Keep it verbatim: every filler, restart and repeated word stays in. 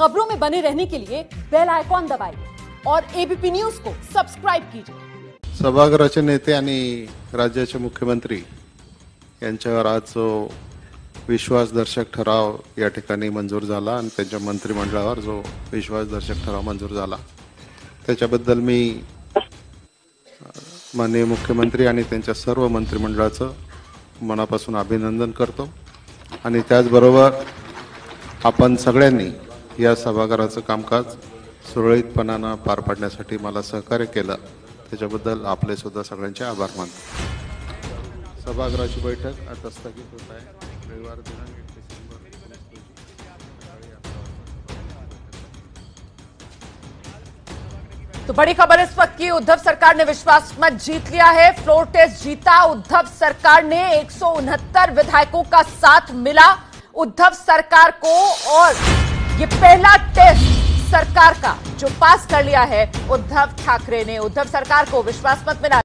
खबरों में बने रहने के लिए बेल आयकॉन दबाइए और एबीपी न्यूज को सबस्क्राइब कीजिए। सभागृहाचे नेते आणि राज्याचे मुख्यमंत्री यांच्यावर आज जो विश्वासदर्शक ठराव या ठिकाणी मंजूर झाला आणि त्यांच्या मंत्रिमंडळावर जो विश्वासदर्शक ठराव मंजूर झाला त्याच्याबद्दल मी माननीय मुख्यमंत्री आणि त्यांच्या सर्व मंत्रिमंडळाचं मनापासून अभिनंदन करतो आणि त्याचबरोबर आपण सगळ्यांनी या सभागृहाचं कामकाज सुरळीतपणाने पार पाडण्यासाठी मला सहकार्य केलं त्याच्याबद्दल आपले सुद्धा सगळ्यांचे आभार मानतो। सभागृहाची बैठक आता स्थगित होत आहे। रविवार दिनांक तो बड़ी खबर इस वक्त की, उद्धव सरकार ने विश्वास मत जीत लिया है। फ्लोर टेस्ट जीता उद्धव सरकार ने, एक सौ उनहत्तर विधायकों का साथ मिला उद्धव सरकार को और ये पहला टेस्ट सरकार का जो पास कर लिया है उद्धव ठाकरे ने। उद्धव सरकार को विश्वास मत मिला।